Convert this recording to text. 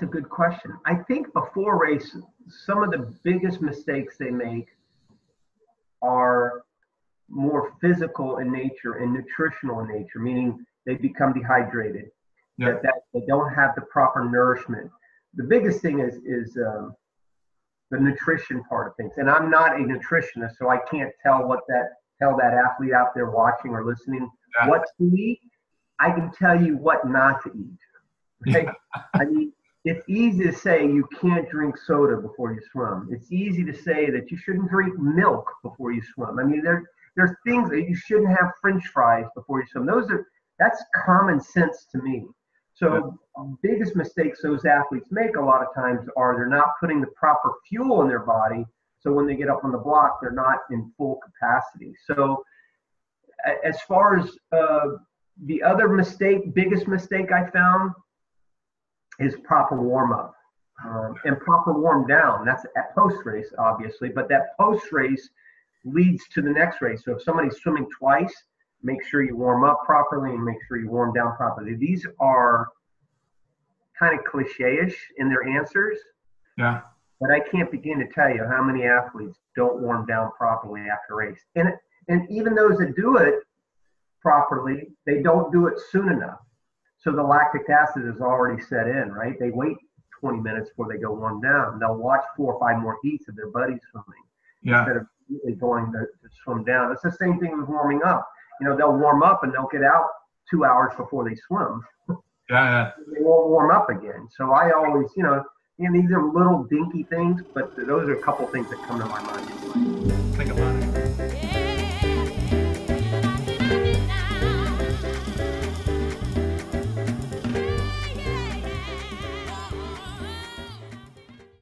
that's a good question. I think before race, some of the biggest mistakes they make are more physical in nature and nutritional in nature, meaning they become dehydrated, yep. that they don't have the proper nourishment. The biggest thing is the nutrition part of things. And I'm not a nutritionist, so I can't tell that athlete out there watching or listening yeah. what to eat. I can tell you what not to eat. Right? Yeah. I mean, it's easy to say you can't drink soda before you swim. It's easy to say that you shouldn't drink milk before you swim. I mean, there's things that you shouldn't have French fries before you swim. That's common sense to me. So yeah. biggest mistakes those athletes make a lot of times are they're not putting the proper fuel in their body. So when they get up on the block, they're not in full capacity. So as far as the other mistake, biggest mistake I found is proper warm-up and proper warm-down. That's at post-race, obviously, but that post-race leads to the next race. So if somebody's swimming twice, make sure you warm up properly and make sure you warm down properly. These are kind of cliche-ish in their answers. Yeah. But I can't begin to tell you how many athletes don't warm down properly after a race. And even those that do it properly, they don't do it soon enough. So the lactic acid is already set in, right? They wait 20 minutes before they go warm down. They'll watch 4 or 5 more heats of their buddies swimming yeah. instead of really going to swim down. It's the same thing with warming up. You know, they'll warm up and they'll get out 2 hours before they swim. Yeah. They won't warm up again. So I always, you know, and these are little dinky things, but those are a couple things that come to my mind. Think about it.